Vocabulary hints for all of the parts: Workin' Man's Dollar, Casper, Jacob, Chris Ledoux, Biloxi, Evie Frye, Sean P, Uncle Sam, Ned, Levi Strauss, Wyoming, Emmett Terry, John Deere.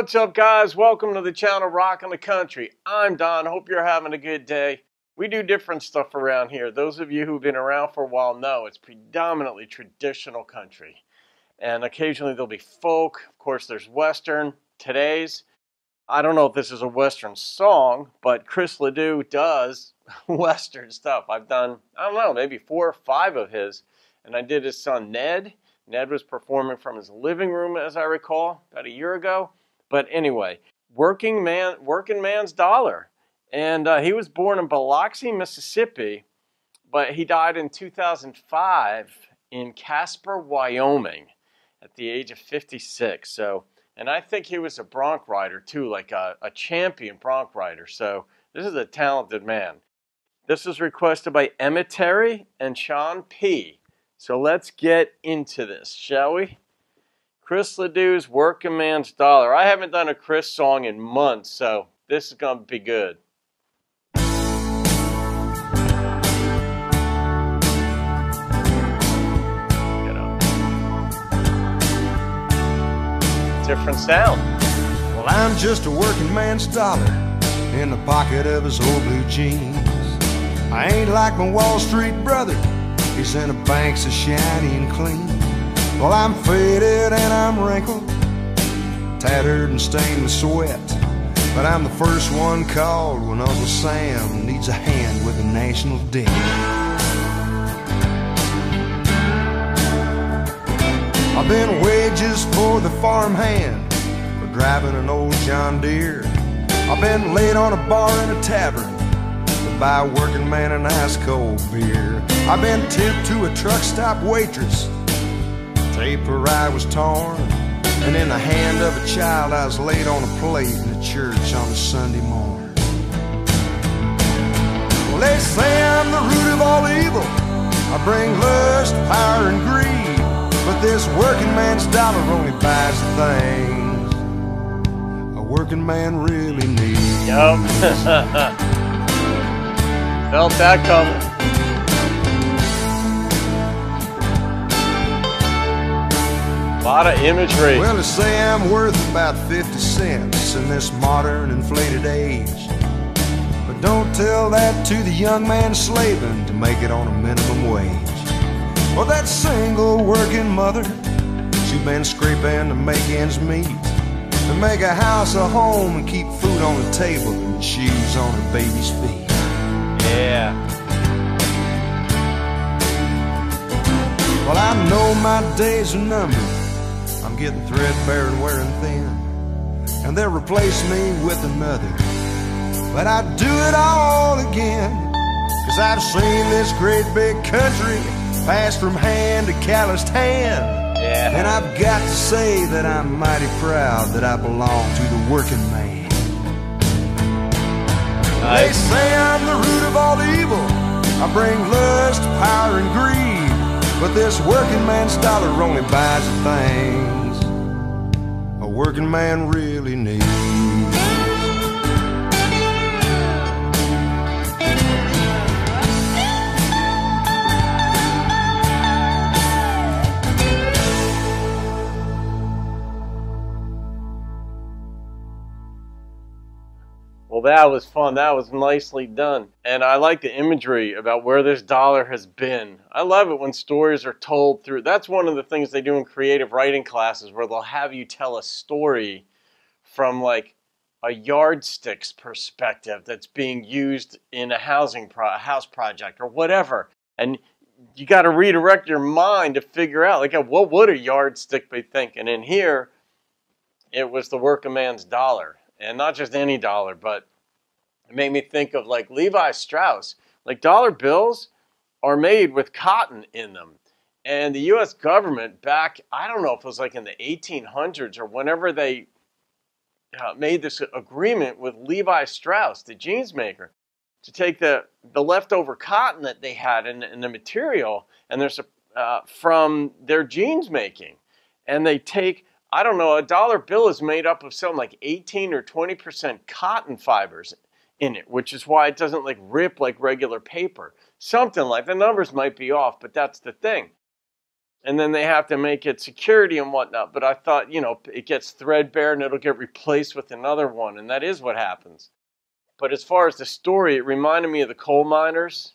What's up, guys? Welcome to the channel Rockin' the Country. I'm Don. Hope you're having a good day. We do different stuff around here. Those of you who've been around for a while know it's predominantly traditional country. And occasionally there'll be folk. Of course, there's Western. Today's, I don't know if this is a Western song, but Chris Ledoux does Western stuff. I've done, I don't know, maybe 4 or 5 of his. And I did his son, Ned. Ned was performing from his living room, as I recall, about a year ago. But anyway, Workin' Man's Dollar. And he was born in Biloxi, Mississippi, but he died in 2005 in Casper, Wyoming at the age of 56. So, and I think he was a bronc rider too, like a champion bronc rider. So this is a talented man. This was requested by Emmett Terry and Sean P. So let's get into this, shall we? Chris Ledoux's Workin' Man's Dollar. I haven't done a Chris song in months, so this is going to be good. Different sound. Well, I'm just a working man's dollar in the pocket of his old blue jeans. I ain't like my Wall Street brother. He's in the banks of shiny and clean. Well, I'm faded and I'm wrinkled, tattered and stained with sweat, but I'm the first one called when Uncle Sam needs a hand with the national debt. I've been wages for the farmhand, for driving an old John Deere. I've been laid on a bar in a tavern to buy a working man an ice cold beer. I've been tipped to a truck stop waitress, tape her eye was torn, and in the hand of a child I was laid on a plate in the church on a Sunday morn. Well, they say I'm the root of all evil, I bring lust, power, and greed, but this working man's dollar only buys the things a working man really needs. Yup. Felt that coming. A lot of imagery. Well, they say I'm worth about 50 cents in this modern inflated age, but don't tell that to the young man slaving to make it on a minimum wage. Well, that single working mother, she's been scraping to make ends meet, to make a house a home and keep food on the table and shoes on her baby's feet. Yeah. Well, I know my days are numbered, I'm getting threadbare and wearing thin, and they'll replace me with another, but I'd do it all again, 'cause I've seen this great big country pass from hand to calloused hand. Yeah. And I've got to say that I'm mighty proud that I belong to the working man. Nice. They say I'm the root of all evil, I bring lust, power, and greed, but this working man's dollar only buys the things a working man really needs. Well, that was fun. That was nicely done. And I like the imagery about where this dollar has been. I love it when stories are told through. That's one of the things they do in creative writing classes, where they'll have you tell a story from like a yardstick's perspective that's being used in a house project or whatever. And you got to redirect your mind to figure out, like, what would a yardstick be thinking? And here, it was the working man's dollar. And not just any dollar, but it made me think of like Levi Strauss. Like, dollar bills are made with cotton in them. And the U.S. government back, I don't know if it was like in the 1800s or whenever they made this agreement with Levi Strauss, the jeans maker, to take the leftover cotton that they had in the material and there's from their jeans making. And they take, I don't know, a dollar bill is made up of something like 18 or 20% cotton fibers in it, which is why it doesn't like rip like regular paper. Something like, the numbers might be off, but that's the thing. and then they have to make it security and whatnot. But I thought, you know, it gets threadbare and it'll get replaced with another one, and that is what happens. But as far as the story, it reminded me of the coal miners,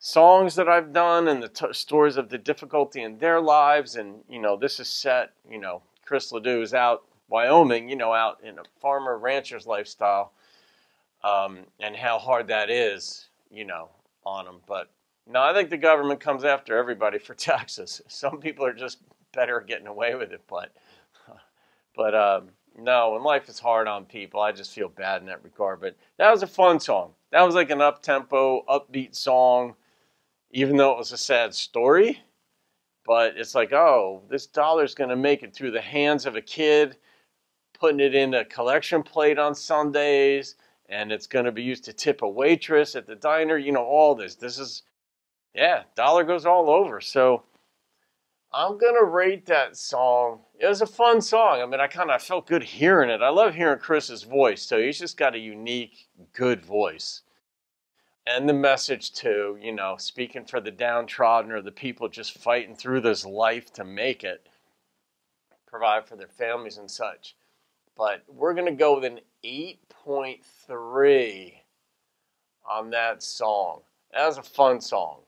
songs that I've done, and the stories of the difficulty in their lives. And, you know, this is set, you know, Chris Ledoux is out Wyoming, you know, out in a farmer rancher's lifestyle, and how hard that is, you know, on them. But no, I think the government comes after everybody for taxes. Some people are just better at getting away with it, but no, and life is hard on people. I just feel bad in that regard. But that was a fun song. That was like an up-tempo, upbeat song, even though it was a sad story. But it's like, oh, this dollar's going to make it through the hands of a kid, putting it in a collection plate on Sundays, and it's going to be used to tip a waitress at the diner. You know, all this. This is, yeah, dollar goes all over. So I'm going to rate that song. It was a fun song. I mean, I kind of felt good hearing it. I love hearing Chris's voice, so he's just got a unique, good voice. And the message, too, you know, speaking for the downtrodden or the people just fighting through this life to make it, provide for their families and such. But we're going to go with an 8.3 on that song. That was a fun song.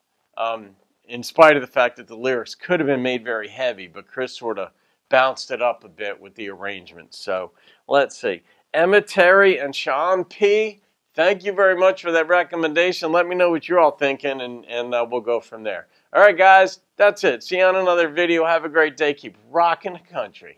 In spite of the fact that the lyrics could have been made very heavy, but Chris sort of bounced it up a bit with the arrangement. So let's see. Emmett Terry and Sean P., thank you very much for that recommendation. Let me know what you're all thinking, and we'll go from there. All right, guys, that's it. See you on another video. Have a great day. Keep rocking the country.